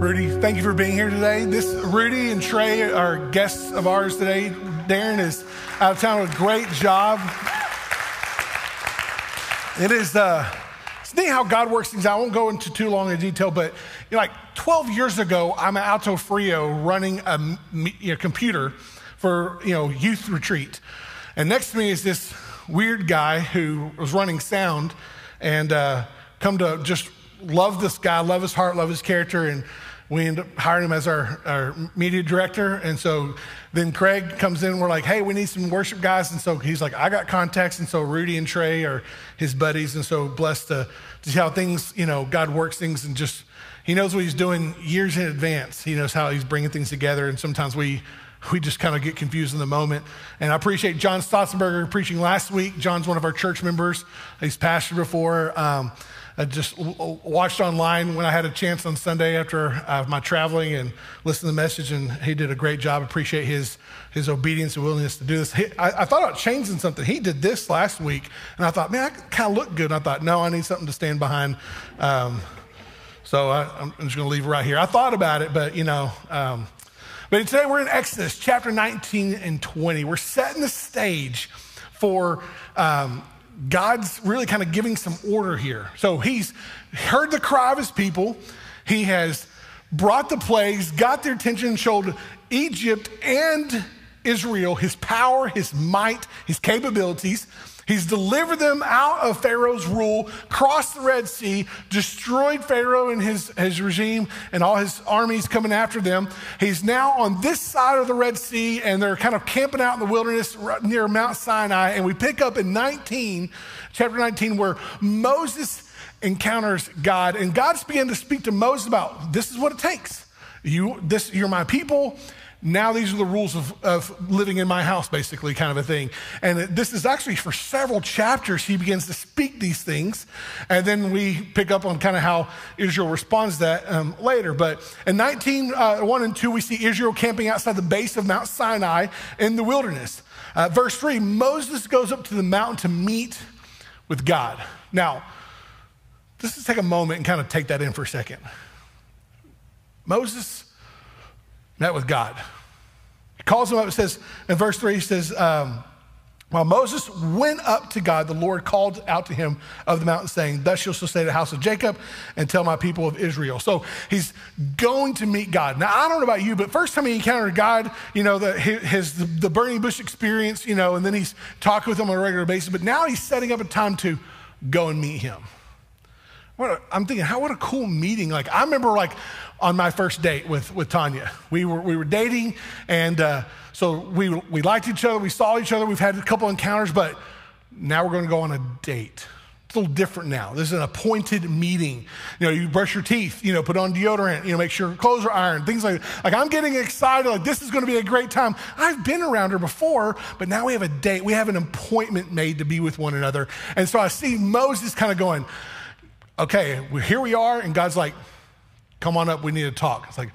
Rudy, thank you for being here today. Rudy and Trey are guests of ours today. Darren is out of town with a great job. It is it's neat how God works things out. I won't go into too long of detail, but you know, like 12 years ago, I'm at Alto Frio running a computer for youth retreat, and next to me is this weird guy who was running sound, and come to just love this guy, love his heart, love his character, and we end up hiring him as our media director. And so then Craig comes in, we're like, hey, we need some worship guys. And so he's like, I got contacts. And so Rudy and Trey are his buddies. And so blessed to see how things, God works things, and just, he knows what he's doing years in advance. He knows how he's bringing things together. And sometimes we just kind of get confused in the moment. And I appreciate John Stotzenberger preaching last week. John's one of our church members. He's pastored before. I just watched online when I had a chance on Sunday after my traveling, and listened to the message, and he did a great job. Appreciate his obedience and willingness to do this. I thought about changing something. He did this last week, and I thought, man, I kind of look good. And I thought, no, I need something to stand behind. So I'm just going to leave it right here. I thought about it, but but today we're in Exodus chapter 19 and 20. We're setting the stage for God's really kind of giving some order here. So he's heard the cry of his people. He has brought the plagues, got their attention, showed Egypt and Israel his power, his might, his capabilities. He's delivered them out of Pharaoh's rule, crossed the Red Sea, destroyed Pharaoh and his regime and all his armies coming after them. He's now on this side of the Red Sea, and they're kind of camping out in the wilderness near Mount Sinai. And we pick up in chapter 19, where Moses encounters God, and God's beginning to speak to Moses about, this is what it takes. You're my people. Now these are the rules of living in my house, basically, kind of a thing. And this is actually for several chapters he begins to speak these things. And then we pick up on kind of how Israel responds to that later. But in 19:1 and 2, we see Israel camping outside the base of Mount Sinai in the wilderness. Verse 3, Moses goes up to the mountain to meet with God. Now, let's just take a moment and kind of take that in for a second. Moses met with God. He calls him up. It says in verse 3, he says, while Moses went up to God, the Lord called out to him of the mountain, saying, thus you shall say to the house of Jacob and tell my people of Israel. So he's going to meet God. Now, I don't know about you, but first time he encountered God, the burning bush experience, and then he's talking with him on a regular basis. But now he's setting up a time to go and meet him. I'm thinking, what a cool meeting. Like, I remember, like, on my first date with Tanya, we were dating, and so we liked each other, we saw each other, we've had a couple encounters, but now we're going to go on a date. It's a little different now. This is an appointed meeting. You brush your teeth, put on deodorant, make sure your clothes are ironed, things like that. Like, I'm getting excited, like, this is going to be a great time. I've been around her before, but now we have a date. We have an appointment made to be with one another. And so I see Moses kind of going, okay, here we are. And God's like, come on up, we need to talk. It's like,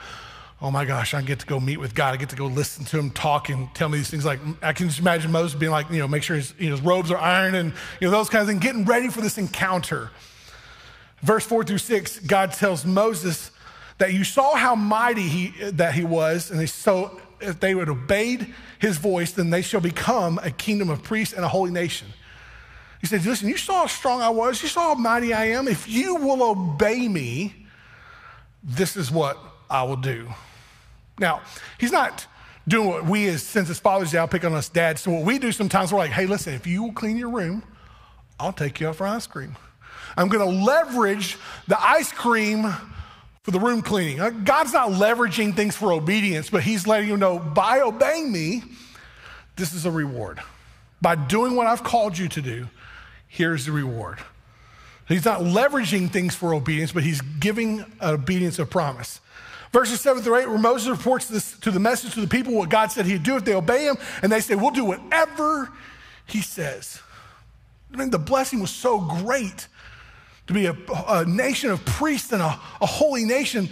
oh my gosh, I get to go meet with God. I get to go listen to him talk and tell me these things. Like, I can just imagine Moses being like, make sure his robes are ironed, and those kinds of things, getting ready for this encounter. Verse 4 through 6, God tells Moses that you saw how mighty he was, and so if they would obeyed his voice, then they shall become a kingdom of priests and a holy nation. He says, listen, you saw how strong I was. You saw how mighty I am. If you will obey me, this is what I will do. Now, he's not doing what we as, since it's Father's Day, I'll pick on us dads. So what we do sometimes, we're like, hey, listen, if you will clean your room, I'll take you out for ice cream. I'm going to leverage the ice cream for the room cleaning. God's not leveraging things for obedience, but he's letting you know, by obeying me, this is a reward. By doing what I've called you to do, here's the reward. He's not leveraging things for obedience, but he's giving obedience a promise. Verses 7 through 8, where Moses reports this to the message to the people, what God said he'd do if they obey him, and they say, we'll do whatever he says. I mean, the blessing was so great to be a nation of priests and a holy nation.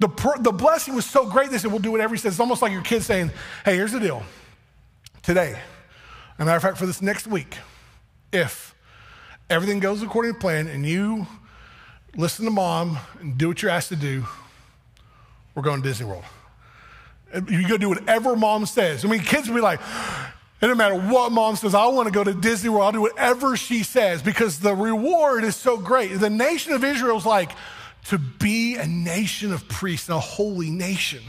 The blessing was so great, they said, we'll do whatever he says. It's almost like your kid saying, hey, here's the deal. Today, as a matter of fact, for this next week, if everything goes according to plan, and you listen to mom and do what you're asked to do, We're going to Disney World. You go do whatever mom says. I mean, kids will be like, it doesn't matter what mom says, I want to go to Disney World. I'll do whatever she says because the reward is so great. The nation of Israel is like, to be a nation of priests, a holy nation.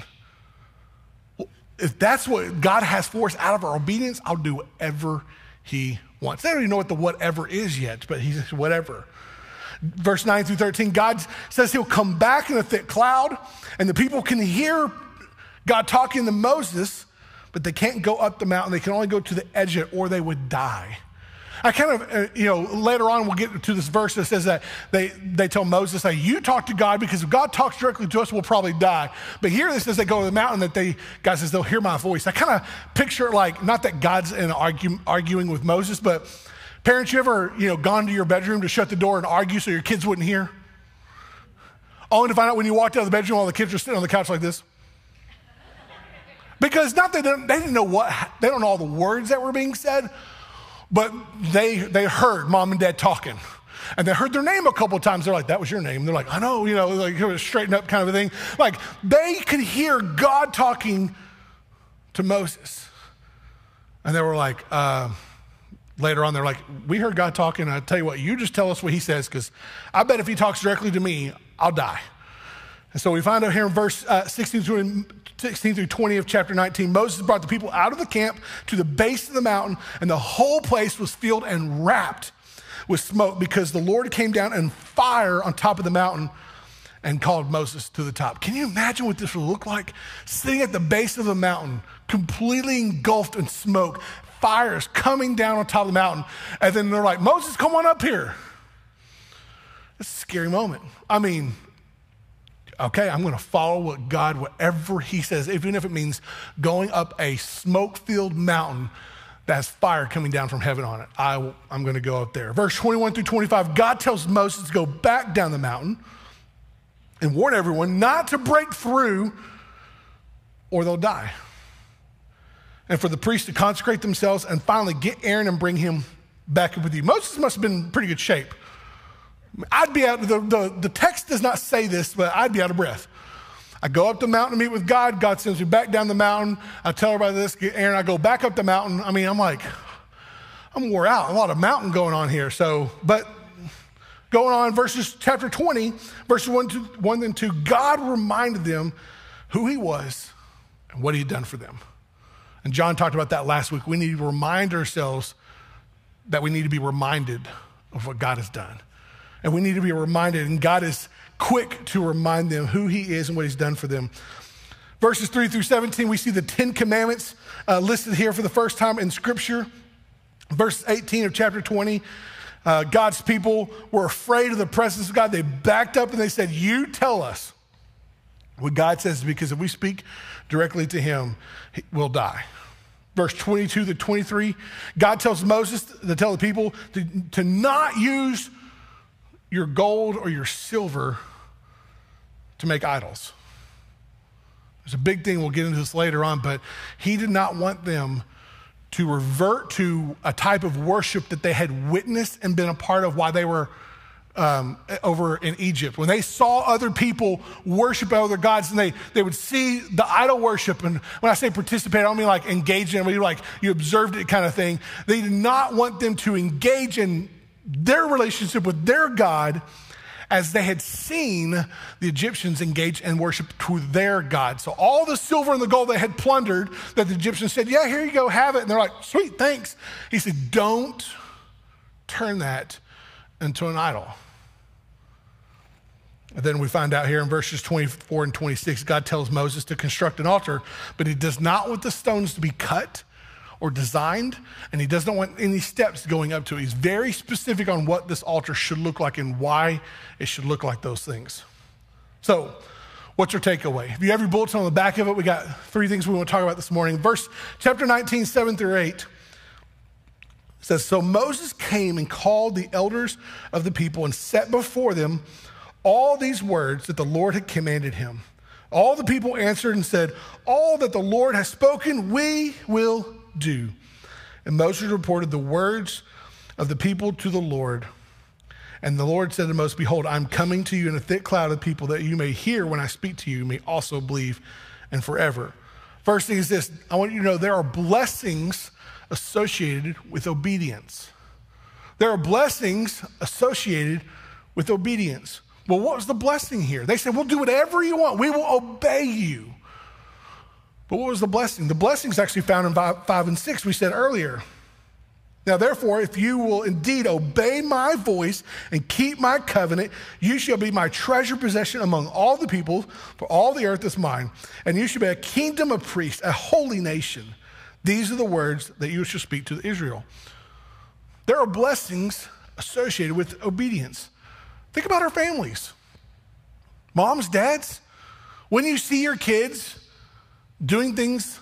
If that's what God has for us out of our obedience, I'll do whatever he wants. They don't even know what the whatever is yet, but he says whatever. Verse 9 through 13, God says he'll come back in a thick cloud and the people can hear God talking to Moses, but they can't go up the mountain. They can only go to the edge of it or they would die. I kind of, later on we'll get to this verse that says that they tell Moses, that you talk to God because if God talks directly to us, we'll probably die. But here it says they go to the mountain that God says, they'll hear my voice. I kind of picture it like, not that God's in arguing with Moses, but parents, you ever, gone to your bedroom to shut the door and argue so your kids wouldn't hear? Only to find out when you walked out of the bedroom, all the kids were sitting on the couch like this. Because not that they didn't know they don't know all the words that were being said, but they heard mom and dad talking. And they heard their name a couple of times. They're like, that was your name. And they're like, I know, like it was straighten up kind of a thing. Like they could hear God talking to Moses. And they were like, later on, they're like, we heard God talking. I tell you what, you just tell us what he says, because I bet if he talks directly to me, I'll die. And so we find out here in verse 16 through 20 of chapter 19, Moses brought the people out of the camp to the base of the mountain, and the whole place was filled and wrapped with smoke because the Lord came down in fire on top of the mountain and called Moses to the top. Can you imagine what this would look like? Sitting at the base of the mountain, completely engulfed in smoke, fire is coming down on top of the mountain, and then they're like, Moses, come on up here. It's a scary moment. I mean, okay, I'm gonna follow what God, whatever he says, even if it means going up a smoke-filled mountain that has fire coming down from heaven on it. I'm gonna go up there. Verse 21 through 25, God tells Moses to go back down the mountain and warn everyone not to break through or they'll die. And for the priests to consecrate themselves and finally get Aaron and bring him back up with you. Moses must have been in pretty good shape. I'd be out, the text does not say this, but I'd be out of breath. I go up the mountain to meet with God. God sends me back down the mountain. I tell everybody this, Aaron, I go back up the mountain. I mean, I'm like, I'm wore out. A lot of mountain going on here. So, but going on verses, chapter 20, verses 1 and 2, God reminded them who he was and what he had done for them. And John talked about that last week. We need to remind ourselves that we need to be reminded of what God has done. And we need to be reminded, and God is quick to remind them who he is and what he's done for them. Verses 3 through 17, we see the 10 commandments listed here for the first time in Scripture. Verse 18 of chapter 20, God's people were afraid of the presence of God. They backed up and they said, you tell us what God says, because if we speak directly to him, we'll die. Verse 22 to 23, God tells Moses to tell the people to not use your gold or your silver to make idols. It's a big thing, we'll get into this later on, but he did not want them to revert to a type of worship that they had witnessed and been a part of while they were over in Egypt. When they saw other people worship other gods and they would see the idol worship. And when I say participate, I don't mean like engage in it, like you observed it kind of thing. They did not want them to engage in their relationship with their God as they had seen the Egyptians engage and worship to their God. So all the silver and the gold they had plundered that the Egyptians said, yeah, here you go, have it. And they're like, sweet, thanks. He said, don't turn that into an idol. And then we find out here in verses 24 and 26, God tells Moses to construct an altar, but he does not want the stones to be cut or designed, and he doesn't want any steps going up to it. He's very specific on what this altar should look like and why it should look like those things. So what's your takeaway? If you have your bulletin on the back of it, we got three things we want to talk about this morning. Verse chapter 19, 7 through 8 says, so Moses came and called the elders of the people and set before them all these words that the Lord had commanded him. All the people answered and said, all that the Lord has spoken, we will do. And Moses reported the words of the people to the Lord. And the Lord said to Moses, behold, I'm coming to you in a thick cloud of people that you may hear when I speak to you, you may also believe and forever. First thing is this, I want you to know there are blessings associated with obedience. There are blessings associated with obedience. Well, what was the blessing here? They said, we'll do whatever you want. We will obey you. But what was the blessing? The blessing's actually found in 5 and 6, we said earlier. Now, therefore, if you will indeed obey my voice and keep my covenant, you shall be my treasure possession among all the people, for all the earth is mine, and you shall be a kingdom of priests, a holy nation. These are the words that you shall speak to Israel. There are blessings associated with obedience. Think about our families. Moms, dads, when you see your kids doing things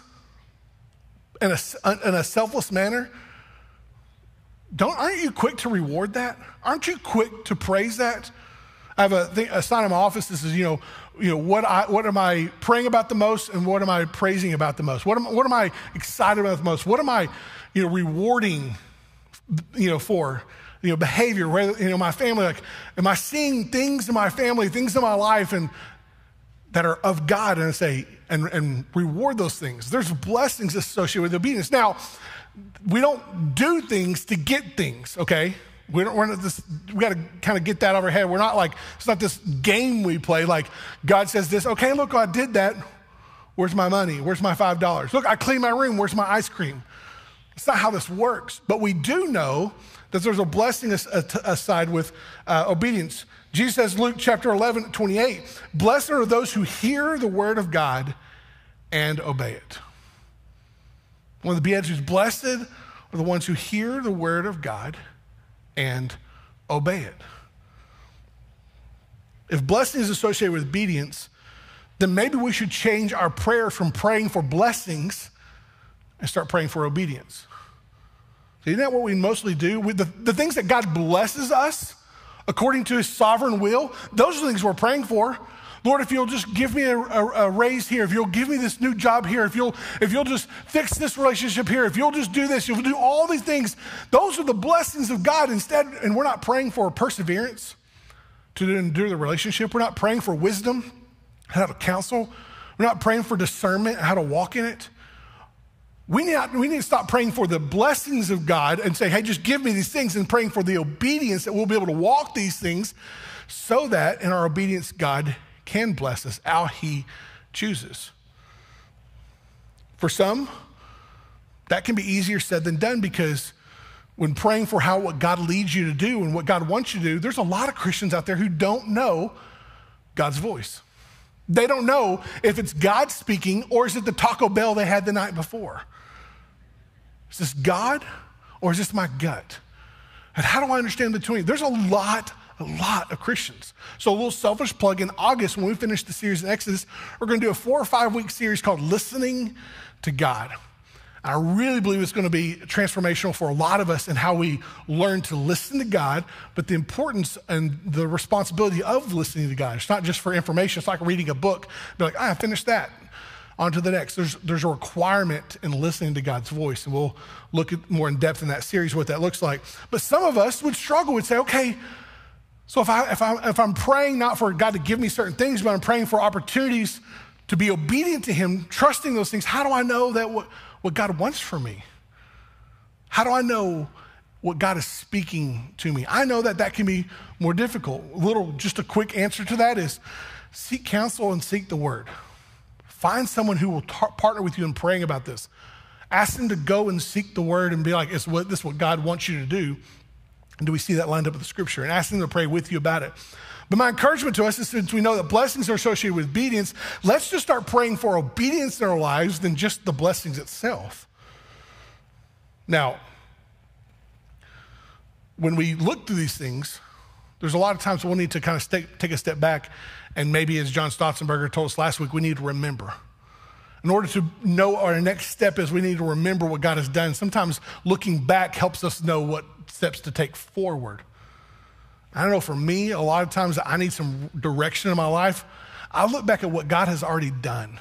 in a selfless manner, aren't you quick to reward that? Aren't you quick to praise that? I have a sign in my office that says, what am I praying about the most and what am I praising about the most? What am I excited about the most? What am I, rewarding, for, behavior? Whether, my family, am I seeing things in my family, things in my life and that are of God and say, and reward those things. There's blessings associated with obedience. Now, we don't do things to get things, okay? We got to kind of get that out of our head. We're not like, it's not this game we play like God says this, okay, look, I did that. Where's my money? Where's my $5? Look, I cleaned my room. Where's my ice cream? It's not how this works. But we do know that there's a blessing aside with obedience. Jesus says, Luke chapter 11, 28, blessed are those who hear the word of God and obey it. One of the Beatitudes, blessed are the ones who hear the word of God and obey it. If blessing is associated with obedience, then maybe we should change our prayer from praying for blessings and start praying for obedience. See, isn't that what we mostly do? The things that God blesses us according to his sovereign will, those are the things we're praying for. Lord, if you'll just give me a raise here, if you'll give me this new job here, if you'll just fix this relationship here, if you'll just do this, you'll do all these things. Those are the blessings of God instead, and we're not praying for perseverance to endure the relationship. We're not praying for wisdom, how to counsel. We're not praying for discernment, how to walk in it. We need to stop praying for the blessings of God and say, hey, just give me these things, and praying for the obedience that we'll be able to walk these things so that in our obedience, God can bless us how he chooses. For some, that can be easier said than done, because when praying for what God leads you to do and what God wants you to do, there's a lot of Christians out there who don't know God's voice. They don't know if it's God speaking or is it the Taco Bell they had the night before. Is this God or is this my gut? And how do I understand the between? There's a lot of Christians. So a little selfish plug, in August, when we finish the series in Exodus, we're going to do a 4 or 5 week series called Listening to God. I really believe it's going to be transformational for a lot of us in how we learn to listen to God, but the importance and the responsibility of listening to God. It's not just for information. It's like reading a book. Be like, I finished that. On to the next. There's a requirement in listening to God's voice, and we'll look at more in depth in that series what that looks like. But some of us would struggle, would say, okay, so if I'm praying not for God to give me certain things, but I'm praying for opportunities to be obedient to him, trusting those things, how do I know that what God wants for me? How do I know what God is speaking to me? I know that can be more difficult. Just a quick answer to that is seek counsel and seek the word. Find someone who will partner with you in praying about this. Ask them to go and seek the word and be like, is this what God wants you to do? And do we see that lined up with the scripture? And ask them to pray with you about it. But my encouragement to us is, since we know that blessings are associated with obedience, let's just start praying for obedience in our lives than just the blessings itself. Now, when we look through these things, there's a lot of times we'll need to kind of take a step back, and maybe, as John Stotzenberger told us last week, we need to remember. In order to know our next step is, we need to remember what God has done. Sometimes looking back helps us know what steps to take forward. I know for me, a lot of times I need some direction in my life. I look back at what God has already done.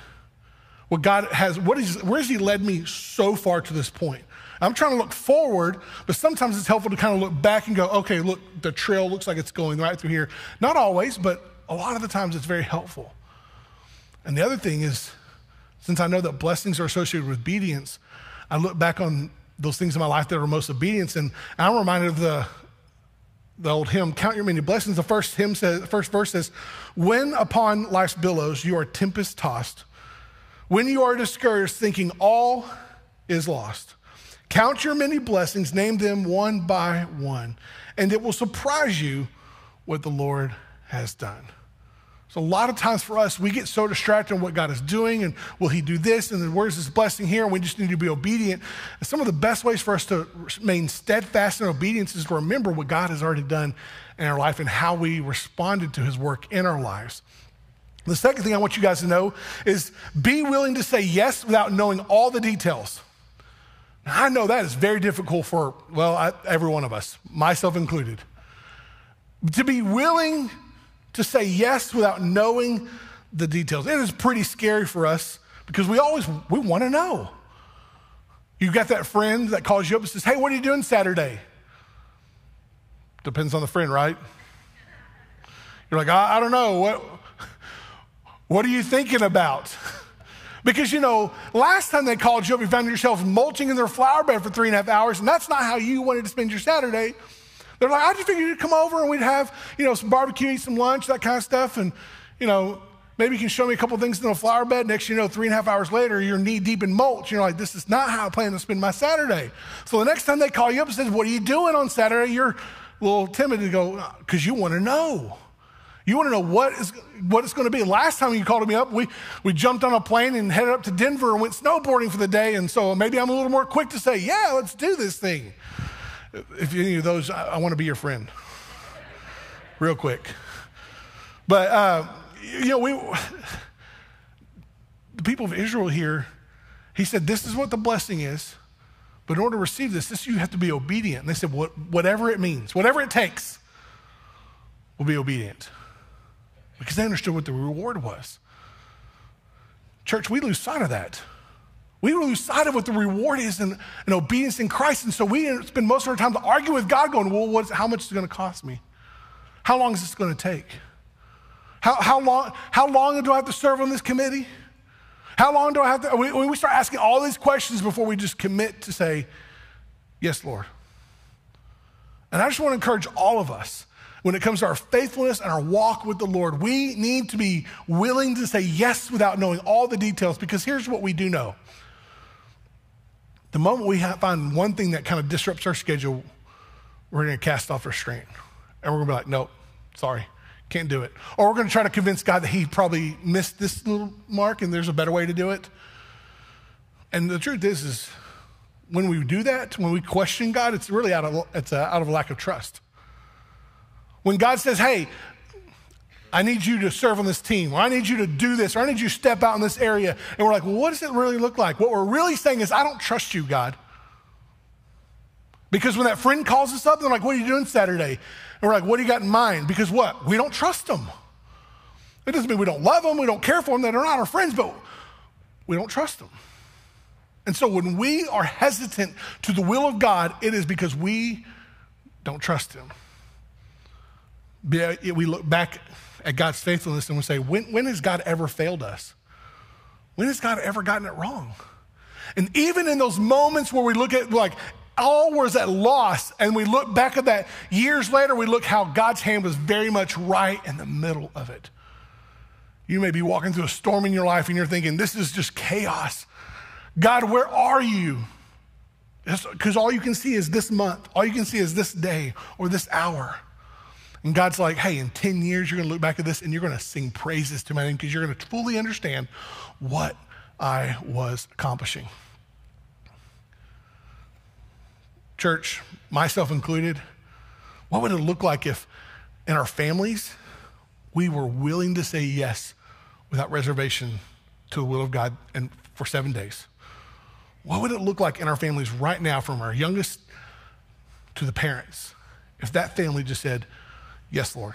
What God has, where has he led me so far to this point? I'm trying to look forward, but sometimes it's helpful to kind of look back and go, okay, look, the trail looks like it's going right through here. Not always, but a lot of the times it's very helpful. And the other thing is, since I know that blessings are associated with obedience, I look back on those things in my life that are most obedience, and I'm reminded of the old hymn, Count Your Many Blessings. The first hymn says, the first verse says, when upon life's billows you are tempest tossed, when you are discouraged, thinking all is lost, count your many blessings, name them one by one, and it will surprise you what the Lord has done. So a lot of times for us, we get so distracted on what God is doing and will he do this and then where's this blessing here, and we just need to be obedient. And some of the best ways for us to remain steadfast in obedience is to remember what God has already done in our life and how we responded to his work in our lives. The second thing I want you guys to know is be willing to say yes without knowing all the details. Now, I know that is very difficult for, well, every one of us, myself included. To be willing to say yes without knowing the details. It is pretty scary for us because we want to know. You've got that friend that calls you up and says, hey, what are you doing Saturday? Depends on the friend, right? You're like, I don't know. What are you thinking about? Because, you know, last time they called you up, you found yourself mulching in their flower bed for 3.5 hours, and that's not how you wanted to spend your Saturday. They're like, I just figured you'd come over and we'd have, you know, some barbecue, eat some lunch, that kind of stuff. And, you know, maybe you can show me a couple things in the flower bed. Next, you know, 3.5 hours later, you're knee deep in mulch. You're like, this is not how I plan to spend my Saturday. So the next time they call you up and says, what are you doing on Saturday? You're a little timid to go, because you want to know. You want to know what it's going to be. Last time you called me up, we jumped on a plane and headed up to Denver and went snowboarding for the day. And so maybe I'm a little more quick to say, yeah, let's do this thing. If any of those, I want to be your friend real quick. But, you know, the people of Israel here, he said, this is what the blessing is. But in order to receive this, you have to be obedient. And they said, whatever it means, whatever it takes, we'll be obedient. Because they understood what the reward was. Church, we lose sight of that. We lose sight of what the reward is in obedience in Christ. And so we spend most of our time to argue with God going, well, how much is it going to cost me? How long is this going to take? How long do I have to serve on this committee? How long do I have to? We start asking all these questions before we just commit to say, yes, Lord. And I just want to encourage all of us, when it comes to our faithfulness and our walk with the Lord, we need to be willing to say yes without knowing all the details, because here's what we do know. The moment we find one thing that kind of disrupts our schedule, we're going to cast off restraint. And we're going to be like, nope, sorry, can't do it. Or we're going to try to convince God that he probably missed this little mark and there's a better way to do it. And the truth is when we do that, when we question God, it's really out of lack of trust. When God says, hey, I need you to serve on this team, or I need you to do this, or I need you to step out in this area. And we're like, well, what does it really look like? What we're really saying is, I don't trust you, God. Because when that friend calls us up, they're like, what are you doing Saturday? And we're like, what do you got in mind? Because what? We don't trust them. It doesn't mean we don't love them, we don't care for them, they're not our friends, but we don't trust them. And so when we are hesitant to the will of God, it is because we don't trust him. We look back at God's faithfulness and we say, when has God ever failed us? When has God ever gotten it wrong? And even in those moments where we look at like, all was at loss, and we look back at that years later, we look how God's hand was very much right in the middle of it. You may be walking through a storm in your life and you're thinking, this is just chaos. God, where are you? Because all you can see is this month. All you can see is this day or this hour. And God's like, hey, in 10 years, you're going to look back at this and you're going to sing praises to my name because you're going to fully understand what I was accomplishing. Church, myself included, what would it look like if in our families, we were willing to say yes without reservation to the will of God and for 7 days? What would it look like in our families right now, from our youngest to the parents, if that family just said, yes, Lord?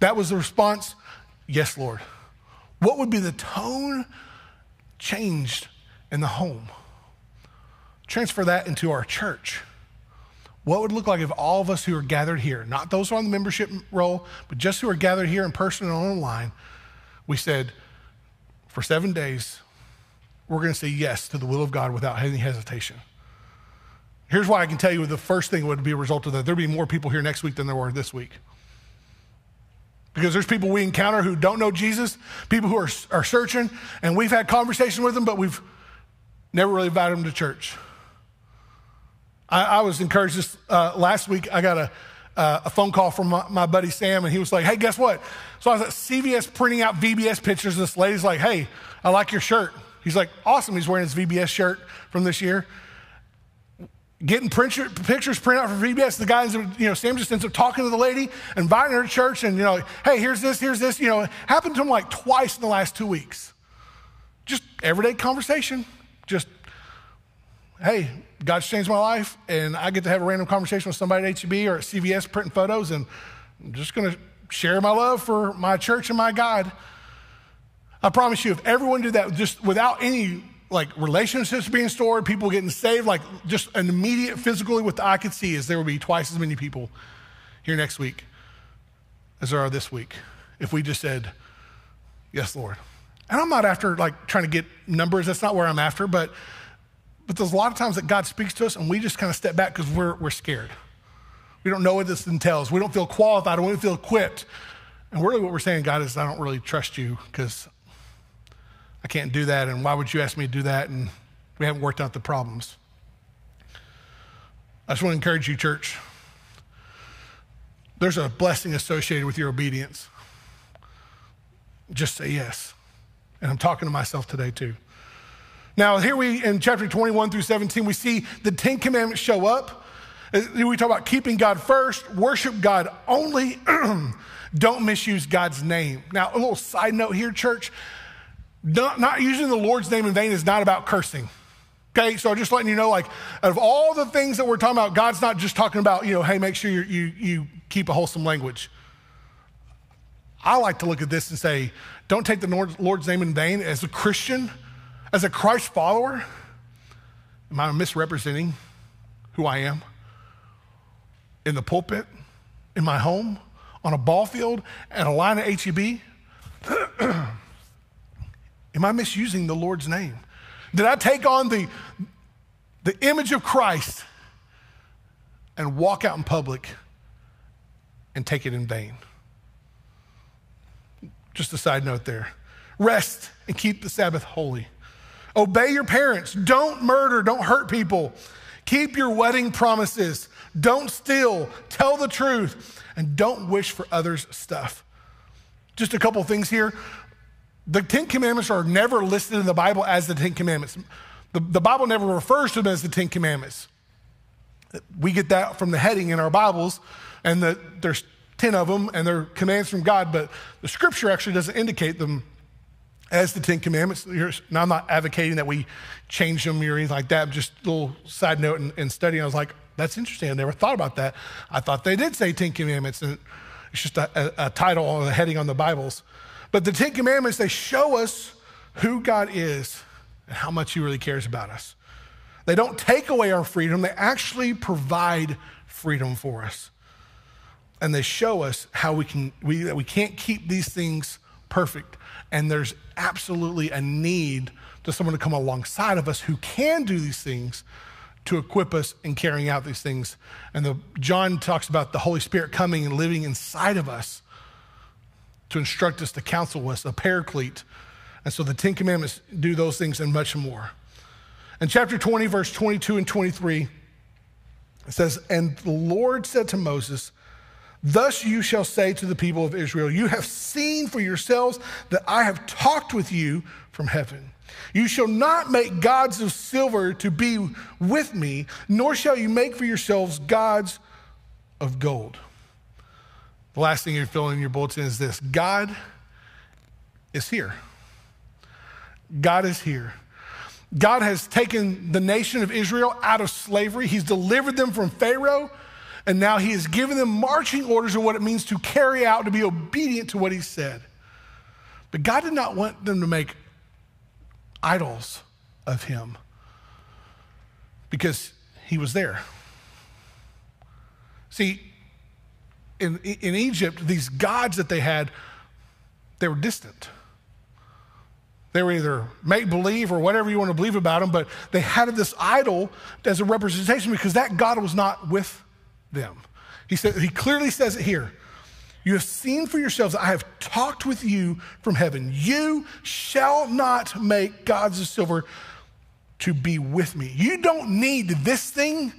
That was the response. Yes, Lord. What would be the tone changed in the home? Transfer that into our church. What would it look like if all of us who are gathered here, not those who are on the membership roll, but just who are gathered here in person and online, we said, for 7 days, we're going to say yes to the will of God without any hesitation. Here's why I can tell you the first thing would be a result of that. There'd be more people here next week than there were this week. Because there's people we encounter who don't know Jesus, people who are searching, and we've had conversation with them, but we've never really invited them to church. I was encouraged this last week. I got a phone call from my buddy Sam, and he was like, hey, guess what? So I was at CVS printing out VBS pictures, and this lady's like, hey, I like your shirt. He's like, awesome. He's wearing his VBS shirt from this year. Getting pictures printed out for VBS. The guy, Sam just ends up talking to the lady, inviting her to church, and, hey, here's this. Happened to him like twice in the last 2 weeks. Just everyday conversation. Just, hey, God's changed my life, and I get to have a random conversation with somebody at H-E-B or at CVS printing photos, and I'm just going to share my love for my church and my God. I promise you, if everyone did that just without any relationships being stored, people getting saved, just an immediate physically what I could see is there will be twice as many people here next week as there are this week if we just said, yes, Lord. And I'm not after trying to get numbers. That's not where I'm after, but there's a lot of times that God speaks to us and we just kind of step back because we're scared. We don't know what this entails. We don't feel qualified. We don't feel equipped. And really what we're saying, God, is I don't really trust you because I can't do that, and why would you ask me to do that? And we haven't worked out the problems. I just want to encourage you, church. There's a blessing associated with your obedience. Just say yes. And I'm talking to myself today too. Now here in chapter 21 through 17, we see the 10 commandments show up. We talk about keeping God first, worship God only, don't misuse God's name. Now a little side note here, church. Not using the Lord's name in vain is not about cursing. Okay, so just letting you know, out of all the things that we're talking about, God's not just talking about, hey, make sure you keep a wholesome language. I like to look at this and say, don't take the Lord's name in vain. As a Christian, as a Christ follower, am I misrepresenting who I am? In the pulpit, in my home, on a ball field, at a line at H-E-B? Am I misusing the Lord's name? Did I take on the image of Christ and walk out in public and take it in vain? Just a side note there. Rest and keep the Sabbath holy. Obey your parents. Don't murder. Don't hurt people. Keep your wedding promises. Don't steal. Tell the truth. And don't wish for others' stuff. Just a couple things here. The Ten Commandments are never listed in the Bible as the Ten Commandments. The Bible never refers to them as the Ten Commandments. We get that from the heading in our Bibles, and there's 10 of them, and they're commands from God, but the Scripture actually doesn't indicate them as the Ten Commandments. Now, I'm not advocating that we change them or anything like that. Just a little side note in studying, I was like, that's interesting. I never thought about that. I thought they did say Ten Commandments, and it's just a title or a heading on the Bibles. But the Ten Commandments, they show us who God is and how much he really cares about us. They don't take away our freedom. They actually provide freedom for us. And they show us how we can't keep these things perfect. And there's absolutely a need to someone to come alongside of us who can do these things to equip us in carrying out these things. And John talks about the Holy Spirit coming and living inside of us to instruct us, to counsel us, a paraclete. And so the Ten Commandments do those things and much more. In chapter 20, verse 22 and 23, it says, and the Lord said to Moses, thus you shall say to the people of Israel, you have seen for yourselves that I have talked with you from heaven. You shall not make gods of silver to be with me, nor shall you make for yourselves gods of gold. The last thing you're filling in your bulletin is this. God is here. God is here. God has taken the nation of Israel out of slavery. He's delivered them from Pharaoh, and now he has given them marching orders of what it means to carry out, to be obedient to what he said. But God did not want them to make idols of him. because he was there. See, in Egypt, these gods that they had, they were distant. They were either make-believe or whatever you want to believe about them, but they had this idol as a representation because that God was not with them. He said, he clearly says it here. You have seen for yourselves, I have talked with you from heaven. You shall not make gods of silver to be with me. You don't need this thing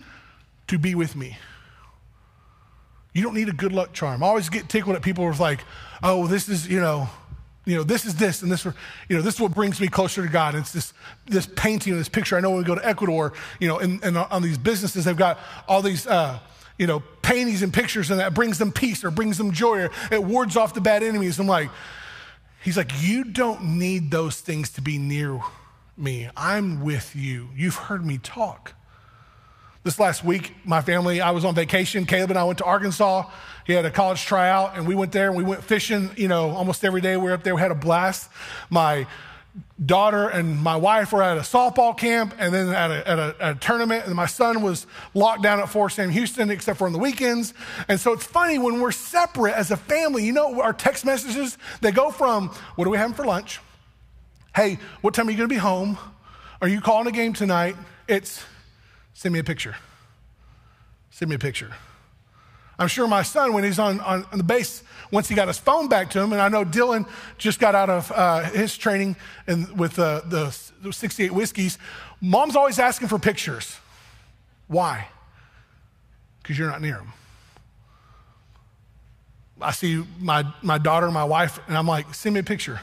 to be with me. You don't need a good luck charm. I always get tickled at people who are like, oh, this is, this is this, and this, this is what brings me closer to God. It's this painting, this picture. I know when we go to Ecuador, and on these businesses, they've got all these, paintings and pictures, and that brings them peace or brings them joy, or it wards off the bad enemies. He's like, you don't need those things to be near me. I'm with you. You've heard me talk. This last week, my family, I was on vacation. Caleb and I went to Arkansas. He had a college tryout, and we went there, and we went fishing, almost every day we were up there. We had a blast. My daughter and my wife were at a softball camp, and then at a tournament, and my son was locked down at Fort Sam Houston, except for on the weekends. And so it's funny, when we're separate as a family, our text messages, they go from, what are we having for lunch? Hey, what time are you going to be home? Are you calling a game tonight? It's... send me a picture. Send me a picture. I'm sure my son, when he's on the base, once he got his phone back to him, and I know Dylan just got out of his training and with the 68 whiskeys, mom's always asking for pictures. Why? Because you're not near him. I see my daughter, my wife, and I'm like, send me a picture.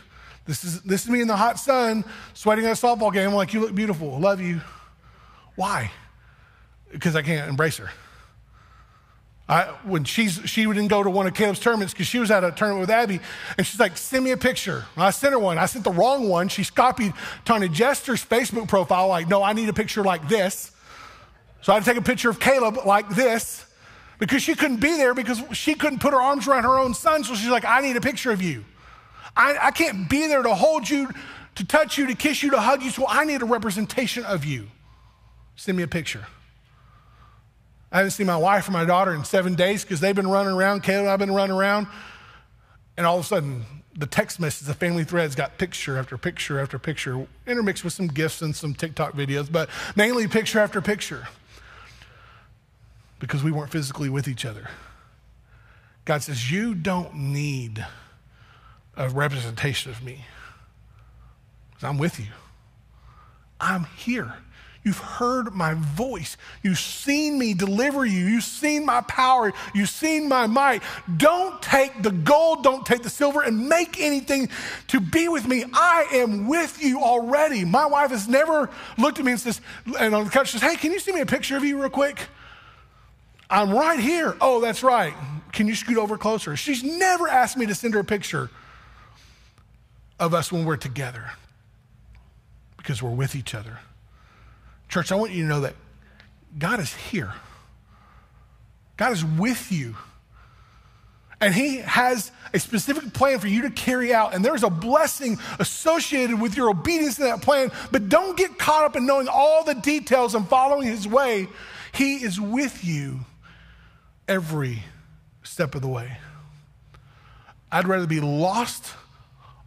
This is me in the hot sun, sweating at a softball game. I'm like, you look beautiful. Love you. Why? Because I can't embrace her. She wouldn't go to one of Caleb's tournaments because she was at a tournament with Abby, and she's like, send me a picture. And I sent her one. I sent the wrong one. She copied Tanya Jester's Facebook profile, like, no, I need a picture like this. So I had to take a picture of Caleb like this because she couldn't be there because she couldn't put her arms around her own son. So she's like, I need a picture of you. I can't be there to hold you, to touch you, to kiss you, to hug you. So I need a representation of you. Send me a picture. I haven't seen my wife or my daughter in 7 days because they've been running around. Caleb and I've been running around. And all of a sudden, the text message, the family threads got picture after picture after picture, intermixed with some gifs and some TikTok videos, but mainly picture after picture because we weren't physically with each other. God says, you don't need a representation of me because I'm with you. I'm here. You've heard my voice. You've seen me deliver you. You've seen my power. You've seen my might. Don't take the gold, don't take the silver, and make anything to be with me. I am with you already. My wife has never looked at me and says, and on the couch says, hey, can you send me a picture of you real quick? I'm right here. Oh, that's right. Can you scoot over closer? She's never asked me to send her a picture of us when we're together because we're with each other. Church, I want you to know that God is here. God is with you. And he has a specific plan for you to carry out. And there's a blessing associated with your obedience to that plan. But don't get caught up in knowing all the details and following his way. He is with you every step of the way. I'd rather be lost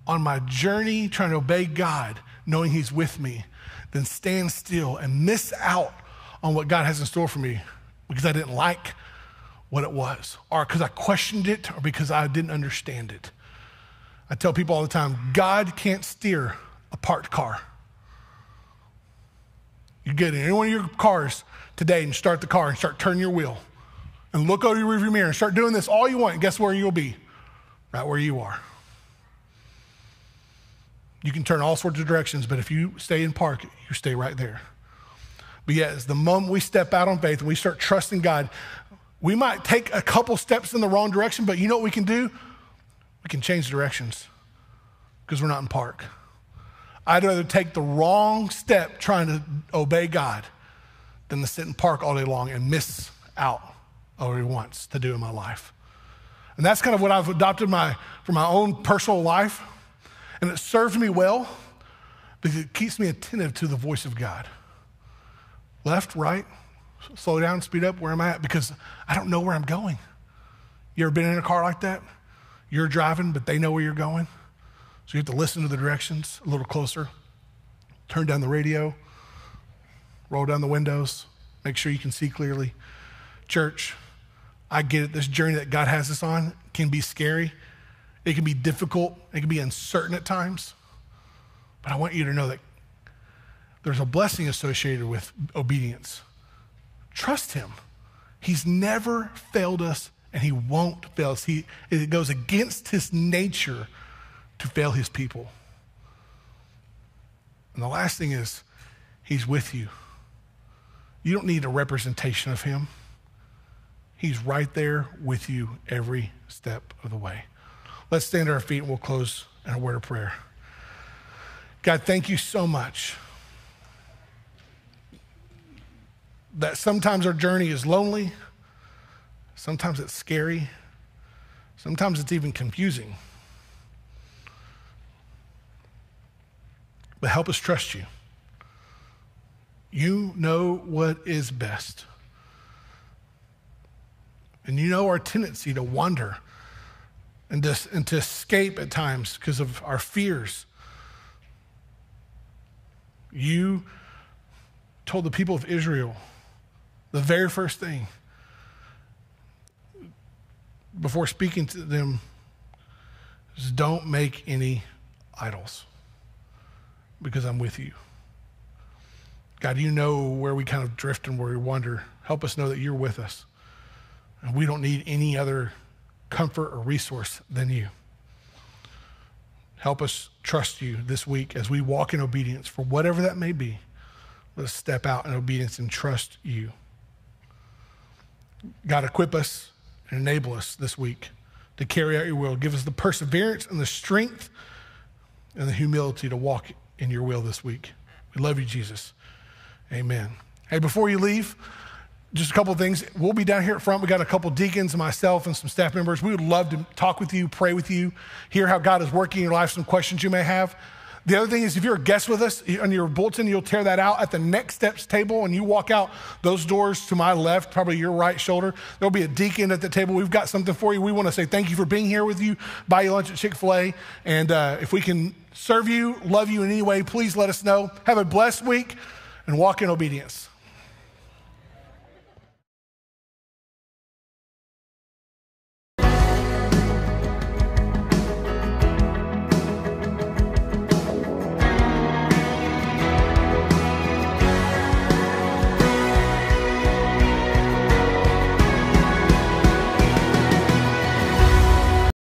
on my journey trying to obey God, knowing he's with me, then stand still and miss out on what God has in store for me because I didn't like what it was, or because I questioned it, or because I didn't understand it. I tell people all the time, God can't steer a parked car. You get in any one of your cars today and start the car and start turning your wheel and look over your rearview mirror and start doing this all you want, and guess where you'll be? Right where you are. You can turn all sorts of directions, but if you stay in park, you stay right there. But yes, the moment we step out on faith and we start trusting God, we might take a couple steps in the wrong direction, but you know what we can do? We can change directions because we're not in park. I'd rather take the wrong step trying to obey God than to sit in park all day long and miss out on what he wants to do in my life. And that's kind of what I've adopted for my own personal life. And it serves me well because it keeps me attentive to the voice of God. left, right, slow down, speed up, where am I at? Because I don't know where I'm going. You ever been in a car like that? You're driving, but they know where you're going. So you have to listen to the directions a little closer, turn down the radio, roll down the windows, make sure you can see clearly. Church, I get it. This journey that God has us on can be scary. It can be difficult. It can be uncertain at times. But I want you to know that there's a blessing associated with obedience. Trust him. He's never failed us, and he won't fail us. It goes against his nature to fail his people. And the last thing is, he's with you. You don't need a representation of him. He's right there with you every step of the way. Let's stand to our feet, and we'll close in a word of prayer. God, thank you so much that sometimes our journey is lonely, sometimes it's scary, sometimes it's even confusing. But help us trust you. You know what is best. And you know our tendency to wander and to escape at times because of our fears. You told the people of Israel the very first thing before speaking to them is, don't make any idols because I'm with you. God, you know where we kind of drift and where we wander. Help us know that you're with us. And we don't need any other comfort or resource than you. Help us trust you this week as we walk in obedience for whatever that may be. Let us step out in obedience and trust you. God, equip us and enable us this week to carry out your will. Give us the perseverance and the strength and the humility to walk in your will this week. We love you, Jesus. Amen. Hey, before you leave, just a couple of things. We'll be down here at front. We got a couple deacons, myself, and some staff members. We would love to talk with you, pray with you, hear how God is working in your life, some questions you may have. The other thing is, if you're a guest with us, on your bulletin, you'll tear that out at the next steps table, and you walk out those doors to my left, probably your right shoulder. There'll be a deacon at the table. We've got something for you. We want to say thank you for being here with you. Buy you lunch at Chick-fil-A, and if we can serve you, love you in any way, please let us know. Have a blessed week, and walk in obedience.